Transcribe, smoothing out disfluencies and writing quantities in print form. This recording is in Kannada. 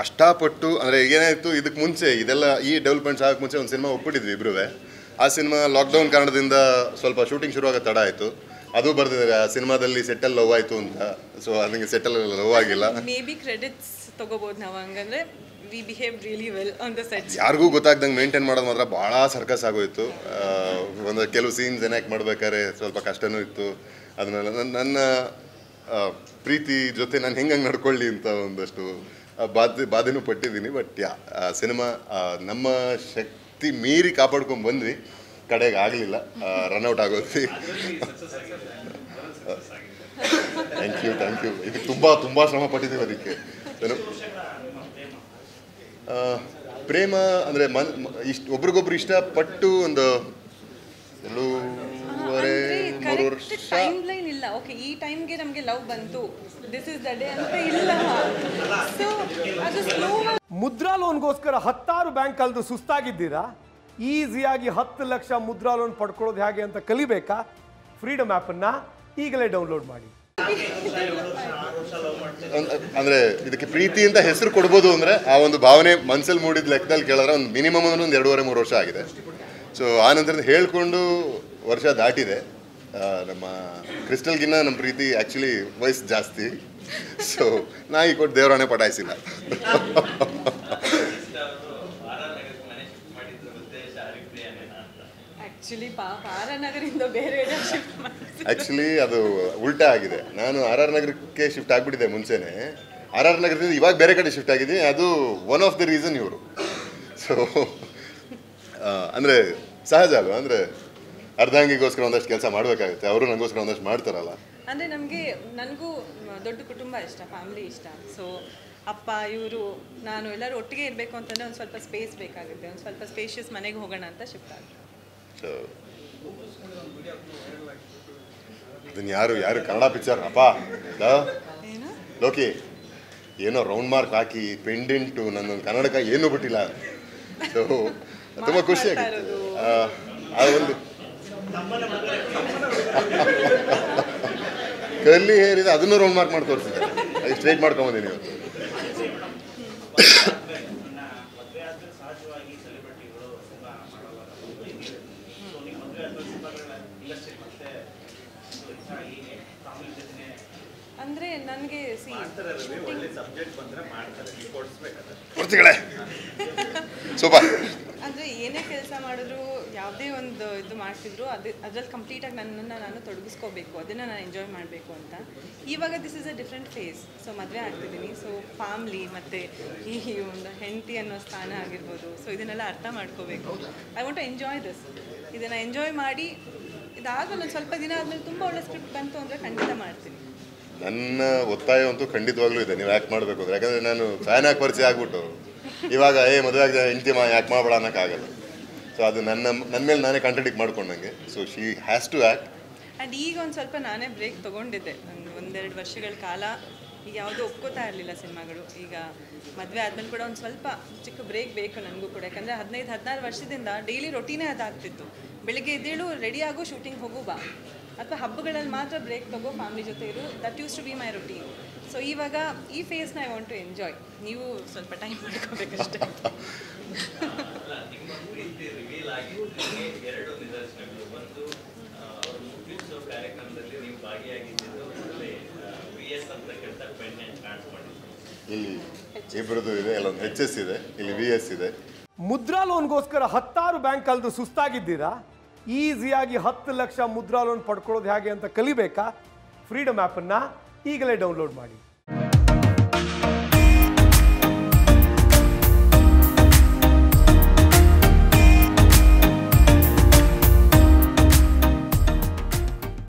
ಕಷ್ಟಪಟ್ಟು ಅಂದ್ರೆ ಏನಾಯ್ತು ಇದಕ್ಕೆ ಮುಂಚೆ ಇದೆಲ್ಲ ಈ ಡೆವಲಪ್ಮೆಂಟ್ಸ್ ಆಗಕ್ಕೆ ಮುಂಚೆ ಒಂದು ಸಿನಿಮಾ ಒಪ್ಪಿಟ್ಟಿದ್ವಿ ಇಬ್ರುವೆ ಆ ಸಿನಿಮಾ ಲಾಕ್ ಡೌನ್ ಕಾರಣದಿಂದ ಸ್ವಲ್ಪ ಶೂಟಿಂಗ್ ಶುರುವಾಗ ತಡ ಆಯ್ತು ಅದು ಬರ್ತಿದ್ದಾರೆ ಆ ಸಿನಿಮಾದಲ್ಲಿ ಸೆಟಲ್ ಲವ್ ಆಯ್ತು ಅಂತ ಸೋ ಅದಕ್ಕೆ ಸೆಟಲ್ ಲವ್ ಆಗಿಲ್ಲ ಮೇಬಿ ಕ್ರೆಡಿಟ್ಸ್ ತಗೋಬಹುದು ನಾವು ಹಂಗಂದ್ರೆ we behaved really well on the set ಯಾರಿಗೂ ಗೊತ್ತಾಗದಂಗೆ ಮೇಂಟೈನ್ ಮಾಡೋದು ಮಾತ್ರ ಬಹಳ ಸರ್ಕಸ್ ಆಗೋಯಿತು ಒಂದು ಕೆಲವು ಸೀನ್ಸ್ ಎನಾಕ್ಟ್ ಮಾಡಬೇಕಾದ್ರೆ ಸ್ವಲ್ಪ ಕಷ್ಟನೂ ಇತ್ತು ಅದನ್ನ ನನ್ನ ಪ್ರೀತಿ ಜೊತೆ ನಾನು ಹೆಂಗೆ ನಡ್ಕೊಳ್ಳಿ ಅಂತ ಒಂದಷ್ಟು ಬಾಧೆನೂ ಪಟ್ಟಿದ್ದೀನಿ ಬಟ್ ಯಾ ಸಿನಿಮಾ ನಮ್ಮ ಶಕ್ತಿ ಮೀರಿ ಕಾಪಾಡ್ಕೊಂಡು ಬಂದ್ವಿ ಕಡೆಗೆ ಆಗಲಿಲ್ಲ ರನ್ಔಟ್ ಆಗೋದ್ವಿ ಥ್ಯಾಂಕ್ ಯು ಇದು ತುಂಬ ತುಂಬ ಶ್ರಮ ಪಟ್ಟಿದ್ದೀವಿ ಅದಕ್ಕೆ ಪ್ರೇಮ ಅಂದರೆ ಇಷ್ಟು ಒಬ್ರಿಗೊಬ್ರು ಇಷ್ಟಪಟ್ಟು ಒಂದು ಈ ಟೈಮ್ಗೆ ನಮಗೆ ಲವ್ ಬಂತು ದಿಸ್ ಇಸ್ ದ ಡೇ ಅಂತ ಇಲ್ಲ ಸೋ ಅದು ಸ್ಲೋ ಮುದ್ರಾ ಲೋನ್ಗೋಸ್ಕರ 10 ಬ್ಯಾಂಕ್ ಕಲ್ದು ಸುಸ್ತಾಗಿದ್ದೀರಾ ಈಸಿಯಾಗಿ 10 ಲಕ್ಷ ಮುದ್ರಾ ಲೋನ್ ಪಡ್ಕೊಳ್ಳೋದು ಹೇಗೆ ಅಂತ ಕಲಿಬೇಕಾ ಫ್ರೀಡಮ್ ಆ್ಯಪ್ ಅನ್ನ ಈಗಲೇ ಡೌನ್ಲೋಡ್ ಮಾಡಿ ಅಂದ್ರೆ ಇದಕ್ಕೆ ಪ್ರೀತಿ ಅಂತ ಹೆಸರು ಕೊಡ್ಬೋದು ಅಂದ್ರೆ ಆ ಒಂದು ಭಾವನೆ ಮನಸ್ಸಲ್ಲಿ ಮೂಡಿದ ಲೆಕ್ಕದಲ್ಲಿ ಕೇಳಿದ್ರೆ ಒಂದು ಮಿನಿಮಮ್ ಅಂದ್ರೆ ಒಂದು 2.5-3 ವರ್ಷ ಆಗಿದೆ ಸೊ ಆ ನಂತರ ಹೇಳ್ಕೊಂಡು ವರ್ಷ ದಾಟಿದೆ ನಮ್ಮ ಕ್ರಿಸ್ಟಲ್ಗಿನ್ನ ನಮ್ಮ ಪ್ರೀತಿ ಆ್ಯಕ್ಚುಲಿ ವಯಸ್ಸು ಜಾಸ್ತಿ ಸೊ ನಾಯಿ ಕೊಟ್ಟು ದೇವರಾಣೆ ಪಟಾಯಿಸಿಲ್ಲ ಆ್ಯಕ್ಚುಲಿ ಅದು ಉಲ್ಟಾ ಆಗಿದೆ ನಾನು RR ನಗರಕ್ಕೆ ಶಿಫ್ಟ್ ಆಗಿಬಿಟ್ಟಿದೆ ಮುಂಚೆನೆ RR ನಗರದಿಂದ ಇವಾಗ ಬೇರೆ ಕಡೆ ಶಿಫ್ಟ್ ಆಗಿದ್ದೀನಿ ಅದು ಒನ್ ಆಫ್ ದ ರೀಸನ್ ಇವರು ಸೊ ಅಂದರೆ ಸಹಜ ಅಲ್ವಾ ಅಂದರೆ ಅರ್ಧಾಂಗಿಗೋಸ್ಕರ ಒಂದಷ್ಟು ಕೆಲಸ ಮಾಡಬೇಕಾಗುತ್ತೆ ಅವರು ನನಗೋಸ್ಕರ ಒಂದಷ್ಟು ಮಾಡ್ತಾರಲ್ಲ ಅಂದರೆ ನನಗೂ ದೊಡ್ಡ ಕುಟುಂಬ ಇಷ್ಟ ಫ್ಯಾಮಿಲಿ ಇಷ್ಟ ಸೊ ಅಪ್ಪ ಇವರು ನಾನು ಎಲ್ಲರೂ ಒಟ್ಟಿಗೆ ಇರಬೇಕು ಅಂತಂದರೆ ಒಂದು ಸ್ವಲ್ಪ ಸ್ಪೇಸ್ ಬೇಕಾಗುತ್ತೆ ಒಂದು ಸ್ವಲ್ಪ ಸ್ಪೇಷಿಯಸ್ ಮನೆಗೆ ಹೋಗೋಣ ಅಂತ ಶಿಫ್ಟ್ ಆಗುತ್ತೆ ಸೊ ಅದನ್ನು ಯಾರು ಕನ್ನಡ ಪಿಕ್ಚರ್ ಅಪ್ಪ ಲೋಕಿ ಏನೋ ರೌಂಡ್ ಮಾರ್ಕ್ ಹಾಕಿ ಪೆಂಡೆಂಟು ನನ್ನೊಂದು ಕನ್ನಡಕ ಏನೂ ಬಿಟ್ಟಿಲ್ಲ ಸೊ ತುಂಬ ಖುಷಿಯಾಗಿತ್ತು ಆ ಒಂದು ಕಲ್ಲಿ ಹೇರಿದೆ ಅದನ್ನು ರೌಂಡ್ ಮಾರ್ಕ್ ಮಾಡಿ ತೋರಿಸಿದ್ದಾರೆ ಅದು ಸ್ಟ್ರೈಟ್ ಮಾಡ್ಕೊಂಬಂದಿನಿ ಇವತ್ತು ಅಂದರೆ ನನಗೆ ಅಂದರೆ ಏನೇ ಕೆಲಸ ಮಾಡಿದ್ರು ಯಾವುದೇ ಒಂದು ಇದು ಮಾಡ್ತಿದ್ರು ಅದರಲ್ಲಿ ಕಂಪ್ಲೀಟಾಗಿ ನನ್ನನ್ನು ನಾನು ತೊಡಗಿಸ್ಕೋಬೇಕು ಅದನ್ನು ನಾನು ಎಂಜಾಯ್ ಮಾಡಬೇಕು ಅಂತ ಇವಾಗ this is a different phase so ಮದುವೆ ಆಗ್ತಿದ್ದೀನಿ ಸೊ ಫ್ಯಾಮ್ಲಿ ಮತ್ತು ಈ ಒಂದು ಹೆಂಡತಿ ಅನ್ನೋ ಸ್ಥಾನ ಆಗಿರ್ಬೋದು ಸೊ ಇದನ್ನೆಲ್ಲ ಅರ್ಥ ಮಾಡ್ಕೋಬೇಕು I want to enjoy this ಇದನ್ನು ಎಂಜಾಯ್ ಮಾಡಿ ಇದಾಗಲೂ ಒಂದು ಸ್ವಲ್ಪ ದಿನ ಆದಮೇಲೆ ತುಂಬ ಒಳ್ಳೆ ಸ್ಕ್ರಿಪ್ಟ್ ಬಂತು ಅಂದರೆ ಖಂಡಿತ ಮಾಡ್ತೀನಿ ನನ್ನ ಒತ್ತಾಯ ಅಂತೂ ಖಂಡಿತವಾಗ್ಲೂ ಇದೆ ನೀವು ಯಾಕೆ ಮಾಡಬೇಕು ಅಂದರೆ ಯಾಕಂದರೆ ನಾನು ಫ್ಯಾನ್ ಯಾಕೆ ಪರಿಚಯ ಆಗ್ಬಿಟ್ಟು ಇವಾಗ ಮದುವೆ ಆಗಿದೆ ಹೆಂಡತಿ ಯಾಕೆ ಮಾಡಬೇಡ ಅನ್ನೋಕ್ಕಾಗಲ್ಲ ಸೊ ಅದು ನನ್ನ ಮೇಲೆ ನಾನೇ ಕಾಂಟ್ರಾಡಿಕ್ಟ್ ಮಾಡ್ಕೊಂಡಂಗೆ so she has to act and ಈಗ ಒಂದು ಸ್ವಲ್ಪ ನಾನೇ ಬ್ರೇಕ್ ತೊಗೊಂಡಿದ್ದೆ ಒಂದು 1-2 ವರ್ಷಗಳ ಕಾಲ ಈಗ ಯಾವುದೂ ಒಪ್ಕೋತಾ ಇರಲಿಲ್ಲ ಸಿನಿಮಾಗಳು ಈಗ ಮದುವೆ ಆದಮೇಲೆ ಕೂಡ ಒಂದು ಸ್ವಲ್ಪ ಚಿಕ್ಕ ಬ್ರೇಕ್ ಬೇಕು ನನಗೂ ಕೂಡ ಯಾಕಂದರೆ 15-16 ವರ್ಷದಿಂದ ಡೈಲಿ ರೊಟೀನೇ ಅದಾಗ್ತಿತ್ತು ಬೆಳಿಗ್ಗೆ ಎದ್ದೇಳು ರೆಡಿ ಆಗೋ ಶೂಟಿಂಗ್ ಹೋಗು ಬಾ ಅಥವಾ ಹಬ್ಬಗಳಲ್ಲಿ ಮಾತ್ರ ಬ್ರೇಕ್ ತಗೋ ಫ್ಯಾಮಿಲಿ ಜೊತೆ ಇರು that use to be my routine so ಇವಾಗ ಈ ಫೇಸ್ನ ಐ ವಾಂಟ್ ಟು ಎಂಜಾಯ್ ನೀವು ಸ್ವಲ್ಪ ಟೈಮ್ ಮಾಡ್ಕೋಬೇಕಷ್ಟೇ ಇಲ್ಲಿ ಇಬ್ಬರದ್ದು ಇದೆ ಅಲ್ಲೊಂದು HS ಇದೆ ಇಲ್ಲಿ VS ಇದೆ ಮುದ್ರಾ ಲೋನ್ಗೋಸ್ಕರ 10 ಬ್ಯಾಂಕ್ ಕಲ್ದು ಸುಸ್ತಾಗಿದ್ದೀರಾ ಈಸಿಯಾಗಿ 10 ಲಕ್ಷ ಮುದ್ರಾ ಲೋನ್ ಪಡ್ಕೊಳ್ಳೋದು ಹೇಗೆ ಅಂತ ಕಲಿಬೇಕಾ ಫ್ರೀಡಮ್ ಆ್ಯಪನ್ನು ಈಗಲೇ ಡೌನ್ಲೋಡ್ ಮಾಡಿ.